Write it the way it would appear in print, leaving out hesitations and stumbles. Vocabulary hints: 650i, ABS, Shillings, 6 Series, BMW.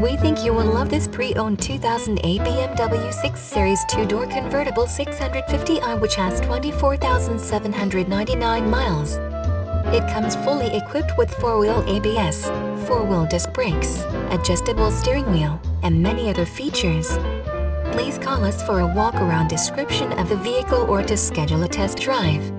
We think you will love this pre-owned 2008 BMW 6 Series 2-door convertible 650i, which has 24,799 miles. It comes fully equipped with 4-wheel ABS, 4-wheel disc brakes, adjustable steering wheel, and many other features. Please call us for a walk-around description of the vehicle or to schedule a test drive.